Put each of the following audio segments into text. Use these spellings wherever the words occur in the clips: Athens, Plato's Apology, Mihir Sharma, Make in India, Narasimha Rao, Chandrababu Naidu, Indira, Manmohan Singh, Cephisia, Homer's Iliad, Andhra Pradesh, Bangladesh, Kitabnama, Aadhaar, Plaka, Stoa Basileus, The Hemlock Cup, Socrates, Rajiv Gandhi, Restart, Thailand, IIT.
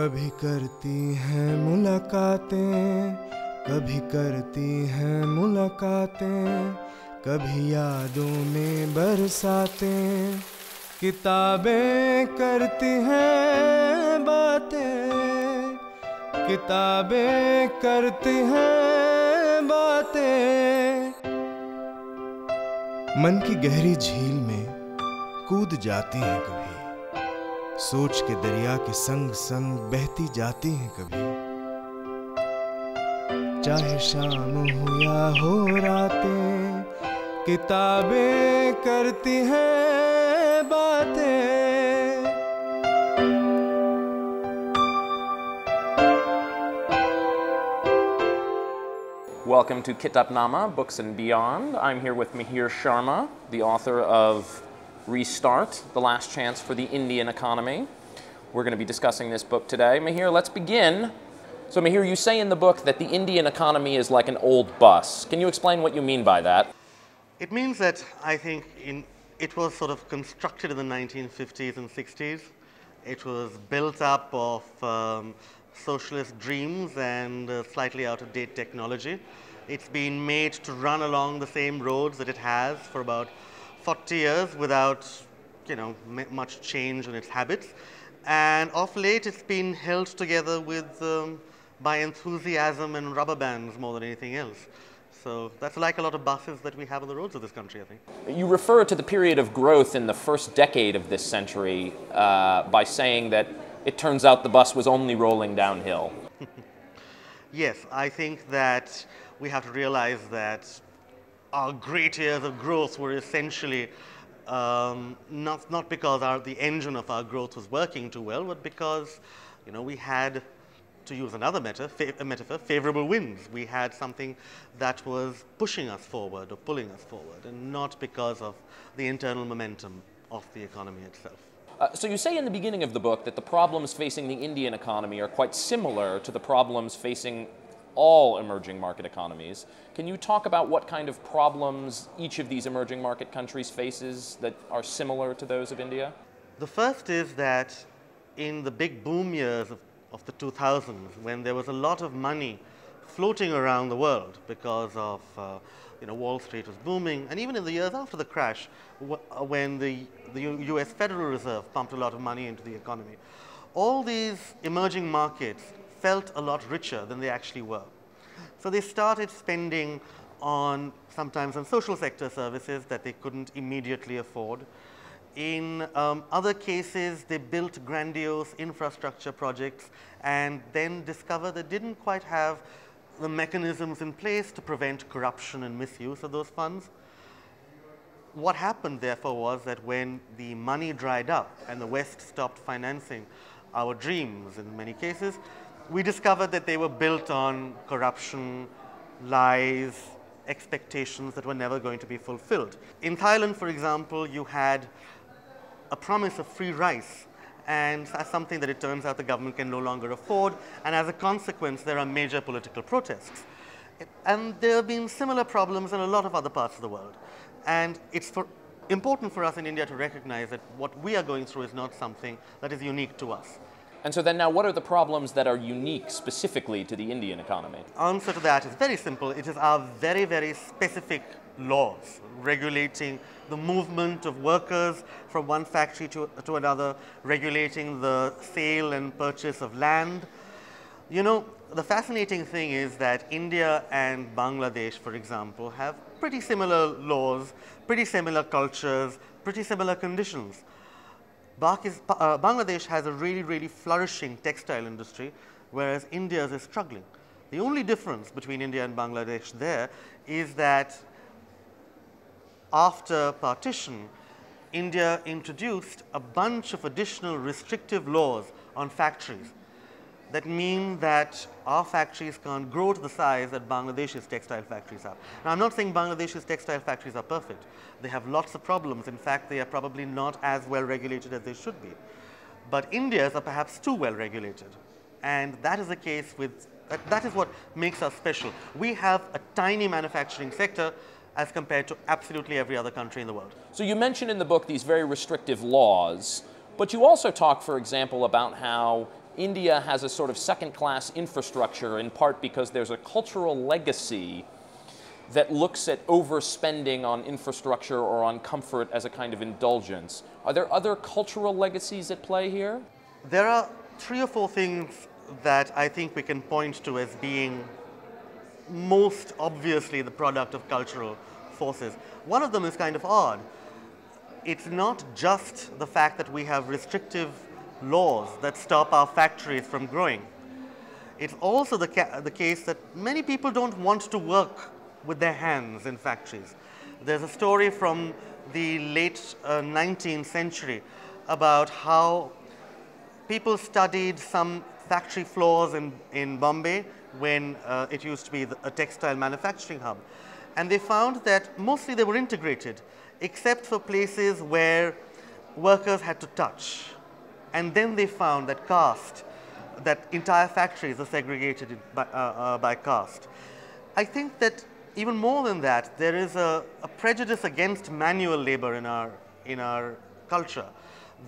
कभी करती हैं मुलाकातें, कभी करती हैं मुलाकातें, कभी यादों में बरसातें, किताबें करती हैं बातें, किताबें करती हैं बातें। मन की गहरी झील में कूद जाती हैं कभी, सोच के दरिया के संग संग बहती जाती हैं कभी, चाहे शाम हो या हो रातें, किताबें करती हैं बातें। Welcome to Kitabnama, Books and Beyond. I'm here with Mihir Sharma, the author of Restart, The Last Chance for the Indian Economy. We're going to be discussing this book today. Mihir, let's begin. So Mihir, you say in the book that the Indian economy is like an old bus. Can you explain what you mean by that? It means that I think it was sort of constructed in the 1950s and 60s. It was built up of socialist dreams and slightly out-of-date technology. It's been made to run along the same roads that it has for about 40 years without, you know, much change in its habits. And of late, it's been held together with by enthusiasm and rubber bands more than anything else. So that's like a lot of buses that we have on the roads of this country, I think. You refer to the period of growth in the first decade of this century by saying that it turns out the bus was only rolling downhill. Yes, I think that we have to realize that our great years of growth were essentially not because the engine of our growth was working too well, but because, you know, we had, to use another metaphor, favorable winds. We had something that was pushing us forward or pulling us forward, and not because of the internal momentum of the economy itself. So you say in the beginning of the book that the problems facing the Indian economy are quite similar to the problems facing all emerging market economies. Can you talk about what kind of problems each of these emerging market countries faces that are similar to those of India? The first is that in the big boom years of the 2000s, when there was a lot of money floating around the world because of, you know, Wall Street was booming, and even in the years after the crash, when the US Federal Reserve pumped a lot of money into the economy, all these emerging markets felt a lot richer than they actually were. So they started spending sometimes on social sector services that they couldn't immediately afford. In other cases, they built grandiose infrastructure projects and then discovered they didn't quite have the mechanisms in place to prevent corruption and misuse of those funds. What happened, therefore, was that when the money dried up and the West stopped financing our dreams in many cases, we discovered that they were built on corruption, lies, expectations that were never going to be fulfilled. In Thailand, for example, you had a promise of free rice, and that's something that it turns out the government can no longer afford, and as a consequence, there are major political protests. And there have been similar problems in a lot of other parts of the world. And it's important for us in India to recognize that what we are going through is not something that is unique to us. And so then now, what are the problems that are unique specifically to the Indian economy? The answer to that is very simple. It is our very, very specific laws regulating the movement of workers from one factory to another, regulating the sale and purchase of land. You know, the fascinating thing is that India and Bangladesh, for example, have pretty similar laws, pretty similar cultures, pretty similar conditions. Bangladesh has a really, really flourishing textile industry, whereas India is struggling. The only difference between India and Bangladesh there is that after partition, India introduced a bunch of additional restrictive laws on factories that mean that our factories can't grow to the size that Bangladesh's textile factories are. Now, I'm not saying Bangladesh's textile factories are perfect. They have lots of problems. In fact, they are probably not as well regulated as they should be. But India's are perhaps too well regulated. And that is the case with, that is what makes us special. We have a tiny manufacturing sector as compared to absolutely every other country in the world. So you mention in the book these very restrictive laws, but you also talk, for example, about how India has a sort of second-class infrastructure, in part because there's a cultural legacy that looks at overspending on infrastructure or on comfort as a kind of indulgence. Are there other cultural legacies at play here? There are three or four things that I think we can point to as being most obviously the product of cultural forces. One of them is kind of odd. It's not just the fact that we have restrictive laws that stop our factories from growing. It's also the case that many people don't want to work with their hands in factories. There's a story from the late 19th century about how people studied some factory floors in Bombay when it used to be a textile manufacturing hub. And they found that mostly they were integrated, except for places where workers had to touch. And then they found that caste, that entire factories are segregated by caste. I think that even more than that, there is a prejudice against manual labor in our culture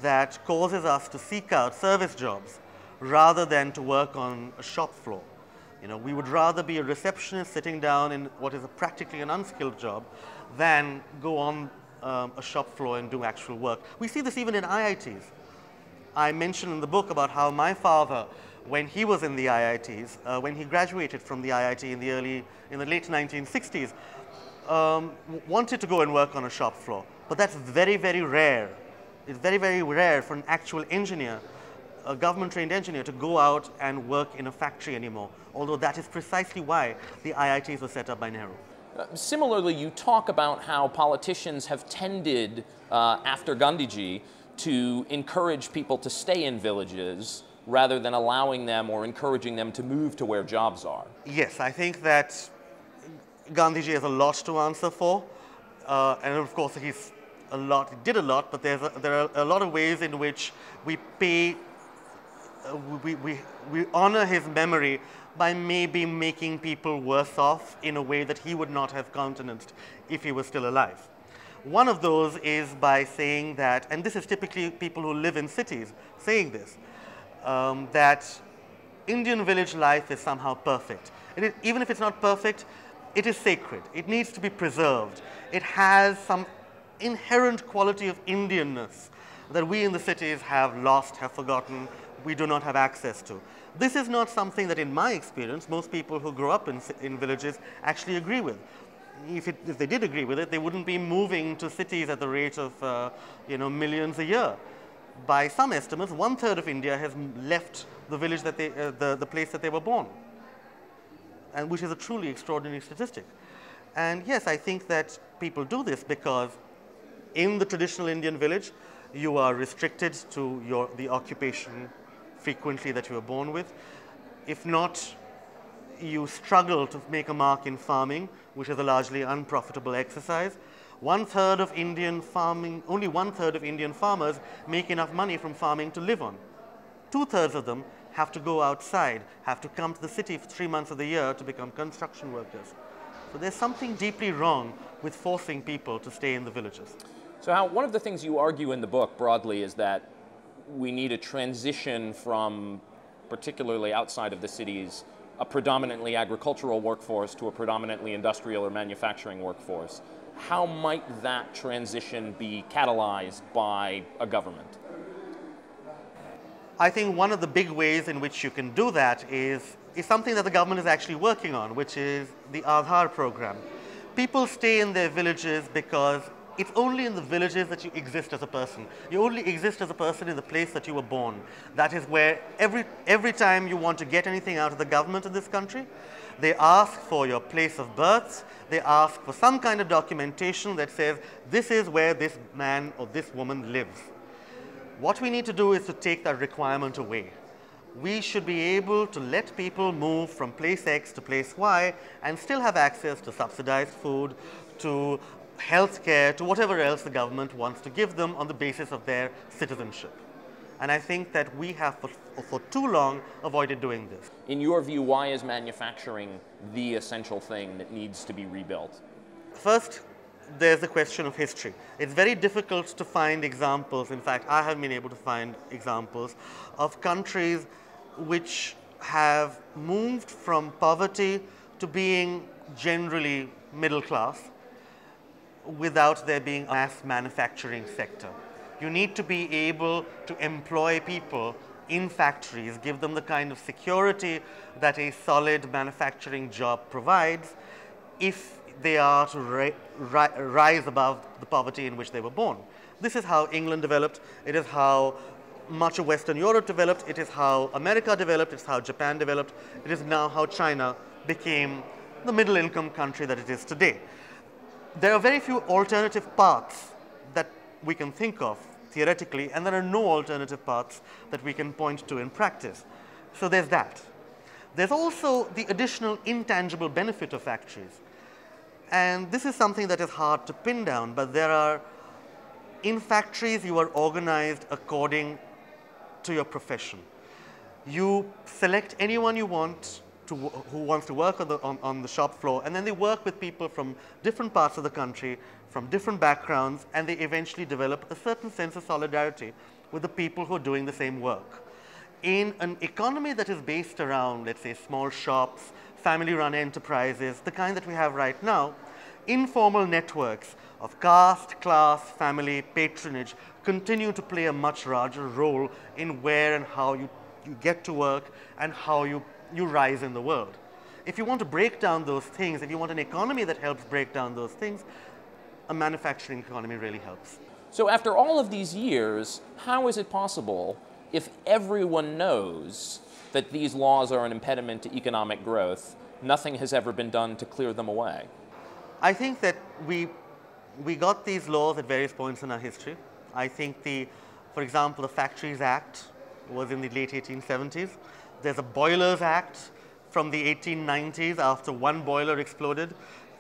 that causes us to seek out service jobs rather than to work on a shop floor. You know, we would rather be a receptionist sitting down in what is practically an unskilled job than go on a shop floor and do actual work. We see this even in IITs. I mentioned in the book about how my father, when he was in the IITs, when he graduated from the IIT in the late 1960s, wanted to go and work on a shop floor. But that's very, very rare. It's very, very rare for an actual engineer, a government-trained engineer, to go out and work in a factory anymore, although that is precisely why the IITs were set up by Nehru. Similarly, you talk about how politicians have tended, after Gandhiji, to encourage people to stay in villages rather than allowing them or encouraging them to move to where jobs are. Yes, I think that Gandhiji has a lot to answer for. And of course, he did a lot, but there are a lot of ways in which we pay, we honor his memory by maybe making people worse off in a way that he would not have countenanced if he was still alive. One of those is by saying that, and this is typically people who live in cities saying this, that Indian village life is somehow perfect. Even if it's not perfect, it is sacred. It needs to be preserved. It has some inherent quality of Indianness that we in the cities have lost, have forgotten, we do not have access to. This is not something that, in my experience, most people who grow up in villages actually agree with. If they did agree with it, they wouldn't be moving to cities at the rate of millions a year. By some estimates, 1/3 of India has left the village that the place that they were born, and which is a truly extraordinary statistic. And yes, I think that people do this because in the traditional Indian village, you are restricted to the occupation frequently that you were born with. If not, you struggle to make a mark in farming, which is a largely unprofitable exercise. Only 1/3 of Indian farmers make enough money from farming to live on. 2/3 of them have to go outside, have to come to the city for 3 months of the year to become construction workers. So there's something deeply wrong with forcing people to stay in the villages. So Hal, one of the things you argue in the book broadly is that we need a transition from, particularly outside of the cities, a predominantly agricultural workforce to a predominantly industrial or manufacturing workforce. How might that transition be catalyzed by a government? I think one of the big ways in which you can do that is something that the government is actually working on, which is the Aadhaar program. People stay in their villages because it's only in the villages that you exist as a person. You only exist as a person in the place that you were born. That is where every time you want to get anything out of the government in this country, they ask for your place of birth. They ask for some kind of documentation that says, this is where this man or this woman lives. What we need to do is to take that requirement away. We should be able to let people move from place X to place Y and still have access to subsidized food, to healthcare, to whatever else the government wants to give them on the basis of their citizenship. And I think that we have, for too long, avoided doing this. In your view, why is manufacturing the essential thing that needs to be rebuilt? First, there's the question of history. It's very difficult to find examples. In fact, I haven't been able to find examples of countries which have moved from poverty to being generally middle class without there being a mass manufacturing sector. You need to be able to employ people in factories, give them the kind of security that a solid manufacturing job provides if they are to rise above the poverty in which they were born. This is how England developed. It is how much of Western Europe developed. It is how America developed. It's how Japan developed. It is now how China became the middle-income country that it is today. There are very few alternative paths that we can think of theoretically, and there are no alternative paths that we can point to in practice. So there's that. There's also the additional intangible benefit of factories. And this is something that is hard to pin down, but there are, in factories, you are organized according to your profession. You select anyone you want who wants to work on the shop floor, and then they work with people from different parts of the country, from different backgrounds, and they eventually develop a certain sense of solidarity with the people who are doing the same work. In an economy that is based around, let's say, small shops, family-run enterprises, the kind that we have right now, informal networks of caste, class, family, patronage continue to play a much larger role in where and how you get to work and how you rise in the world. If you want to break down those things, if you want an economy that helps break down those things, a manufacturing economy really helps. So after all of these years, how is it possible if everyone knows that these laws are an impediment to economic growth, nothing has ever been done to clear them away? I think that we got these laws at various points in our history. I think for example, the Factories Act was in the late 1870s. There's a Boilers Act from the 1890s after one boiler exploded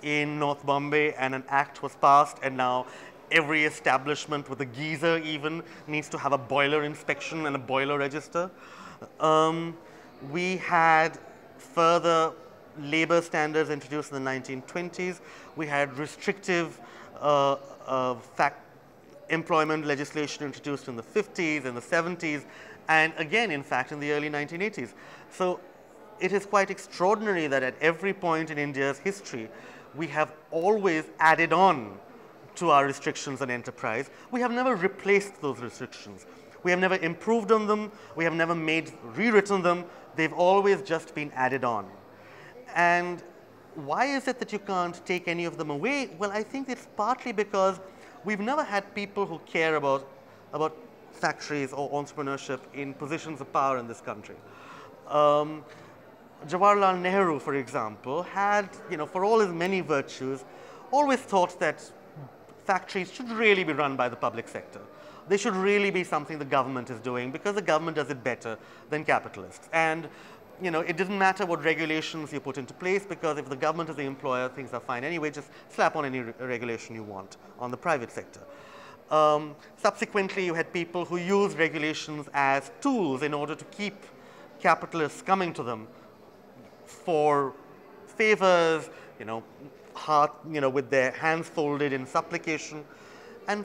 in North Bombay, and an act was passed, and now every establishment with a geyser even needs to have a boiler inspection and a boiler register. We had further labor standards introduced in the 1920s. We had restrictive employment legislation introduced in the 50s and the 70s, and again, in fact, in the early 1980s. So it is quite extraordinary that at every point in India's history, we have always added on to our restrictions on enterprise. We have never replaced those restrictions. We have never improved on them. We have never rewritten them. They've always just been added on. And why is it that you can't take any of them away? Well, I think it's partly because we've never had people who care about factories or entrepreneurship in positions of power in this country. Jawaharlal Nehru, for example, had, for all his many virtues, always thought that factories should really be run by the public sector. They should really be something the government is doing, because the government does it better than capitalists. And it didn't matter what regulations you put into place, because if the government is the employer, things are fine anyway. Just slap on any regulation you want on the private sector. Subsequently, you had people who used regulations as tools in order to keep capitalists coming to them for favors, with their hands folded in supplication. And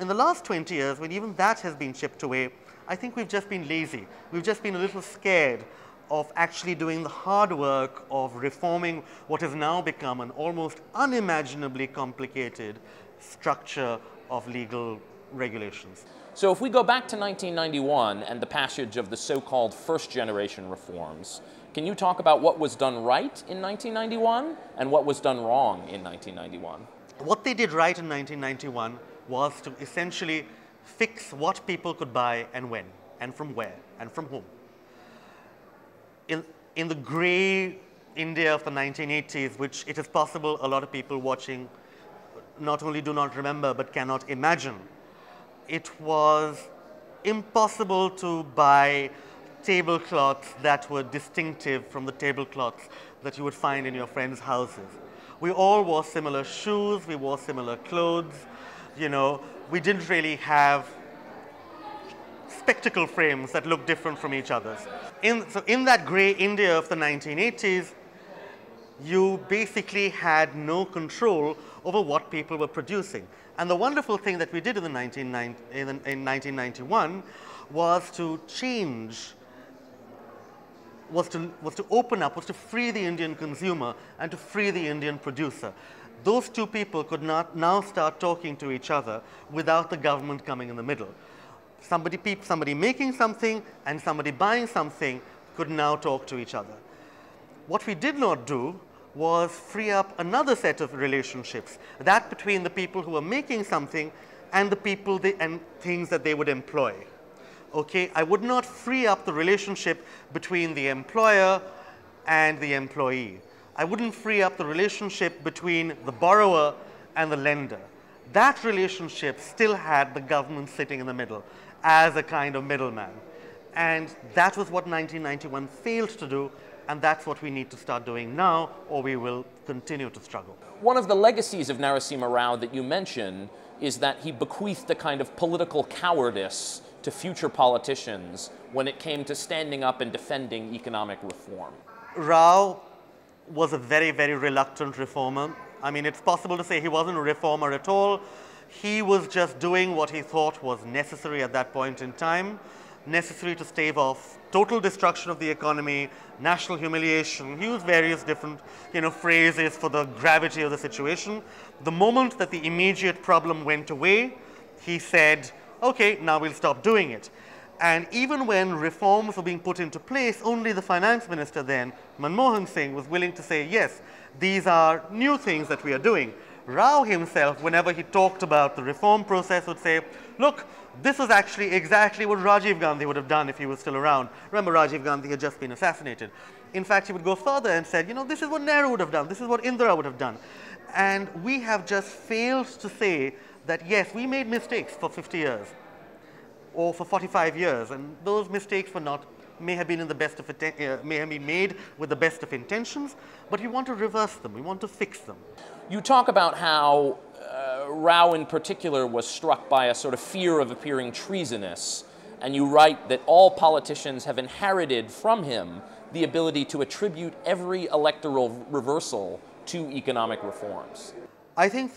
in the last 20 years, when even that has been chipped away, I think we've just been lazy. We've just been a little scared of actually doing the hard work of reforming what has now become an almost unimaginably complicated structure of legal regulations. So if we go back to 1991 and the passage of the so-called first-generation reforms, can you talk about what was done right in 1991 and what was done wrong in 1991? What they did right in 1991 was to essentially fix what people could buy and when and from where and from whom. In the grey India of the 1980s, which it is possible a lot of people watching not only do not remember but cannot imagine, it was impossible to buy tablecloths that were distinctive from the tablecloths that you would find in your friends' houses. We all wore similar shoes, we wore similar clothes, we didn't really have spectacle frames that look different from each other. So in that grey India of the 1980s, you basically had no control over what people were producing. And the wonderful thing that we did in 1991 was to change was to open up, was to free the Indian consumer and to free the Indian producer. Those two people could not now start talking to each other without the government coming in the middle. Somebody making something and somebody buying something could now talk to each other. What we did not do was free up another set of relationships, that between the people who were making something and the people and things that they would employ. Okay, I would not free up the relationship between the employer and the employee. I wouldn't free up the relationship between the borrower and the lender. That relationship still had the government sitting in the middle as a kind of middleman. And that was what 1991 failed to do, and that's what we need to start doing now, or we will continue to struggle. One of the legacies of Narasimha Rao that you mention is that he bequeathed a kind of political cowardice to future politicians when it came to standing up and defending economic reform. Rao was a very, very reluctant reformer. I mean, it's possible to say he wasn't a reformer at all. He was just doing what he thought was necessary at that point in time, necessary to stave off total destruction of the economy, national humiliation. He used various different, phrases for the gravity of the situation. The moment that the immediate problem went away, he said, okay, now we'll stop doing it. And even when reforms were being put into place, only the finance minister then, Manmohan Singh, was willing to say, yes, these are new things that we are doing. Rao himself, whenever he talked about the reform process, would say, look, this is actually exactly what Rajiv Gandhi would have done if he was still around. Remember, Rajiv Gandhi had just been assassinated. In fact, he would go further and said, this is what Nehru would have done. This is what Indira would have done. And we have just failed to say that, yes, we made mistakes for 50 years or for 45 years, and those mistakes may have been made with the best of intentions, but we want to reverse them, we want to fix them. You talk about how Rao in particular was struck by a sort of fear of appearing treasonous, and you write that all politicians have inherited from him the ability to attribute every electoral reversal to economic reforms. I think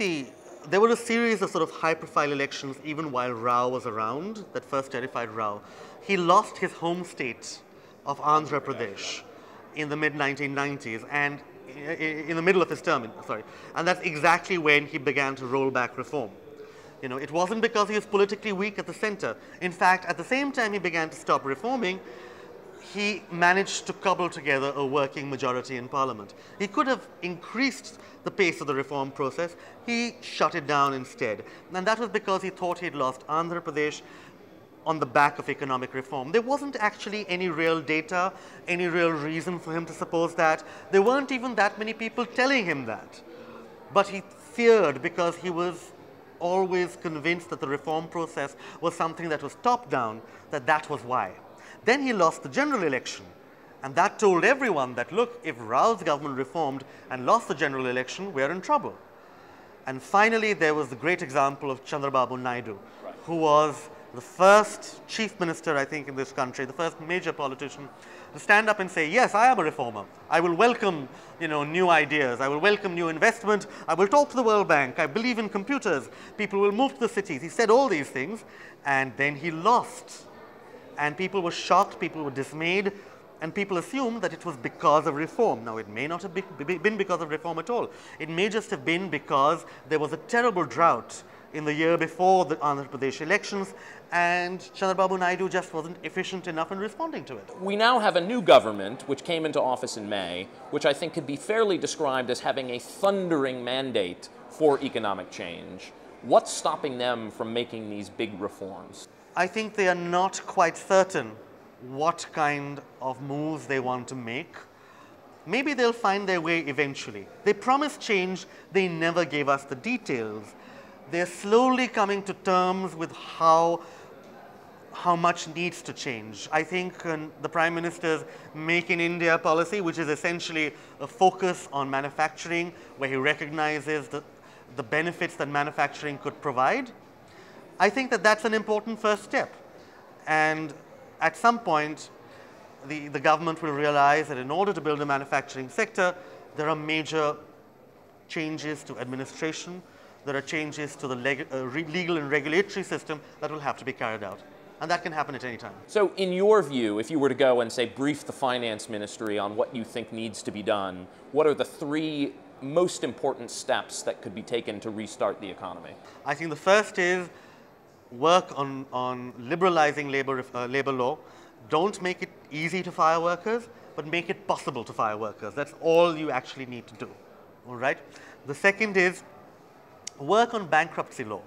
there were a series of sort of high-profile elections even while Rao was around that first terrified Rao. He lost his home state of Andhra Pradesh in the mid-1990s and in the middle of his term, sorry. And that's exactly when he began to roll back reform. It wasn't because he was politically weak at the center. In fact, at the same time he began to stop reforming, he managed to cobble together a working majority in parliament. He could have increased the pace of the reform process. He shut it down instead. And that was because he thought he'd lost Andhra Pradesh on the back of economic reform. There wasn't actually any real data, any real reason for him to suppose that. There weren't even that many people telling him that. But he feared because he was always convinced that the reform process was something that was top-down, that was why. Then he lost the general election, and that told everyone that, look, if Rao's government reformed and lost the general election, we're in trouble. And finally, there was the great example of Chandrababu Naidu, right, who was the first chief minister, I think, in this country, the first major politician to stand up and say, yes, I am a reformer. I will welcome, new ideas. I will welcome new investment. I will talk to the World Bank. I believe in computers. People will move to the cities. He said all these things, and then he lost. And people were shocked, people were dismayed, and people assumed that it was because of reform. Now, it may not have been because of reform at all. It may just have been because there was a terrible drought in the year before the Andhra Pradesh elections, and Chandrababu Naidu just wasn't efficient enough in responding to it. We now have a new government, which came into office in May, which I think could be fairly described as having a thundering mandate for economic change. What's stopping them from making these big reforms? I think they are not quite certain what kind of moves they want to make. Maybe they'll find their way eventually. They promised change, they never gave us the details. They're slowly coming to terms with how much needs to change. I think the Prime Minister's Make in India policy, which is essentially a focus on manufacturing, where he recognizes the benefits that manufacturing could provide, I think that that's an important first step, and at some point the government will realize that in order to build a manufacturing sector, there are major changes to administration, there are changes to the legal and regulatory system that will have to be carried out. and that can happen at any time. So in your view, if you were to go and say brief the finance ministry on what you think needs to be done, what are the three most important steps that could be taken to restart the economy? I think the first is work on liberalizing labor law. Don't make it easy to fire workers, but make it possible to fire workers. That's all you actually need to do, all right? The second is work on bankruptcy law.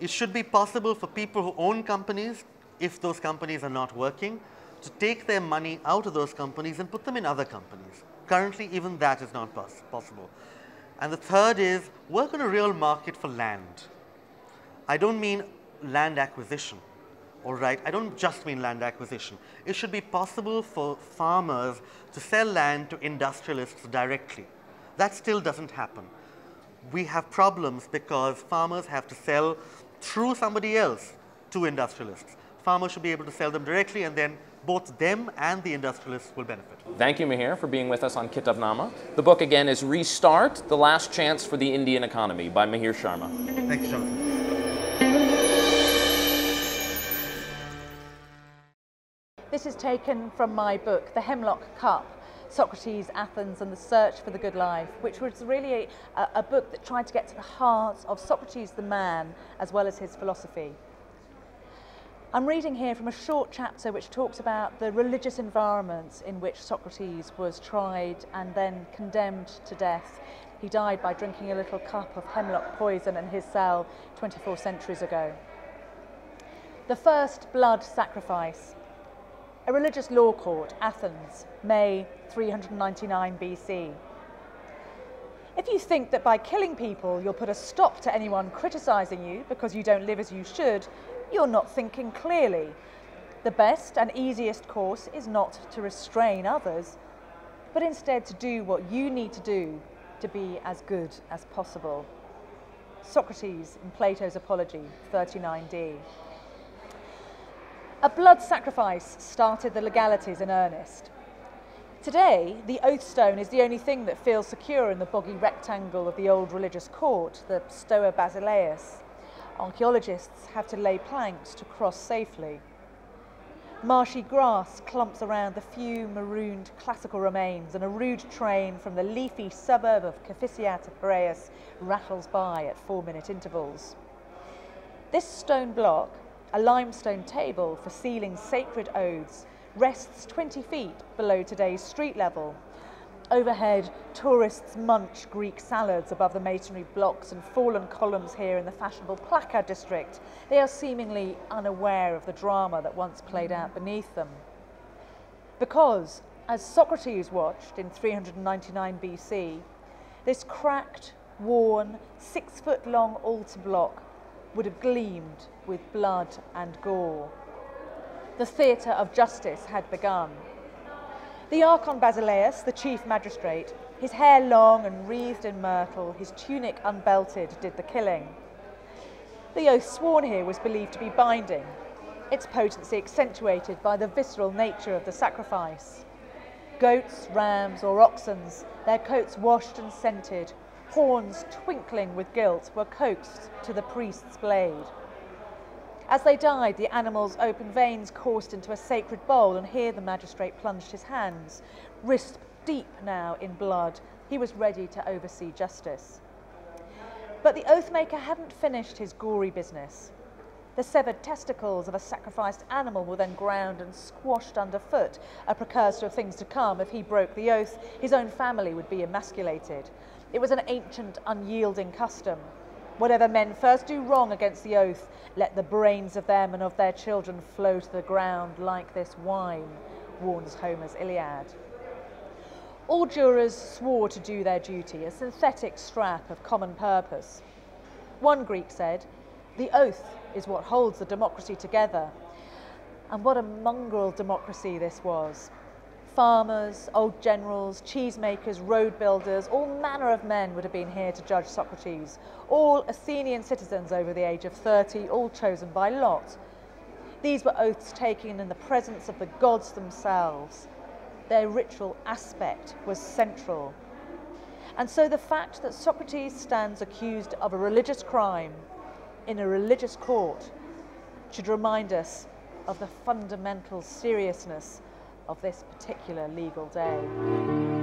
It should be possible for people who own companies, if those companies are not working, to take their money out of those companies and put them in other companies. Currently, even that is not possible. And the third is work on a real market for land. I don't mean land acquisition, all right? I don't just mean land acquisition. It should be possible for farmers to sell land to industrialists directly. That still doesn't happen. We have problems because farmers have to sell through somebody else to industrialists. Farmers should be able to sell them directly, and then both them and the industrialists will benefit. Thank you, Mihir, for being with us on Kitabnama. The book, again, is Restart, The Last Chance for the Indian Economy by Mihir Sharma. Thank you, Jonathan. This is taken from my book, The Hemlock Cup, Socrates, Athens, and the Search for the Good Life, which was really a book that tried to get to the heart of Socrates the man, as well as his philosophy. I'm reading here from a short chapter which talks about the religious environments in which Socrates was tried and then condemned to death. He died by drinking a little cup of hemlock poison in his cell 24 centuries ago. The first blood sacrifice. A religious law court, Athens, May 399 BC. If you think that by killing people you'll put a stop to anyone criticising you because you don't live as you should, you're not thinking clearly. The best and easiest course is not to restrain others, but instead to do what you need to do to be as good as possible. Socrates in Plato's Apology, 39d. A blood sacrifice started the legalities in earnest. Today, the oath stone is the only thing that feels secure in the boggy rectangle of the old religious court, the Stoa Basileus. Archaeologists have to lay planks to cross safely. Marshy grass clumps around the few marooned classical remains, and a rude train from the leafy suburb of Cephisia to Piraeus rattles by at 4-minute intervals. This stone block, a limestone table for sealing sacred oaths, rests 20 feet below today's street level. Overhead, tourists munch Greek salads above the masonry blocks and fallen columns here in the fashionable Plaka district. They are seemingly unaware of the drama that once played out beneath them. Because, as Socrates watched in 399 BC, this cracked, worn, 6-foot-long altar block would have gleamed with blood and gore. The theatre of justice had begun. The Archon Basileus, the chief magistrate, his hair long and wreathed in myrtle, his tunic unbelted, did the killing. The oath sworn here was believed to be binding, its potency accentuated by the visceral nature of the sacrifice. Goats, rams or oxen, their coats washed and scented, horns twinkling with guilt, were coaxed to the priest's blade. As they died, the animal's open veins coursed into a sacred bowl, and here the magistrate plunged his hands. Wrist deep now in blood, he was ready to oversee justice. But the oathmaker hadn't finished his gory business. The severed testicles of a sacrificed animal were then ground and squashed underfoot, a precursor of things to come. If he broke the oath, his own family would be emasculated. It was an ancient, unyielding custom. Whatever men first do wrong against the oath, let the brains of them and of their children flow to the ground like this wine, warns Homer's Iliad. All jurors swore to do their duty, a synthetic strap of common purpose. One Greek said, "The oath is what holds the democracy together." And what a mongrel democracy this was. Farmers, old generals, cheesemakers, road builders, all manner of men would have been here to judge Socrates, all Athenian citizens over the age of 30, all chosen by lot. These were oaths taken in the presence of the gods themselves. Their ritual aspect was central. And so the fact that Socrates stands accused of a religious crime in a religious court should remind us of the fundamental seriousness of this particular legal day.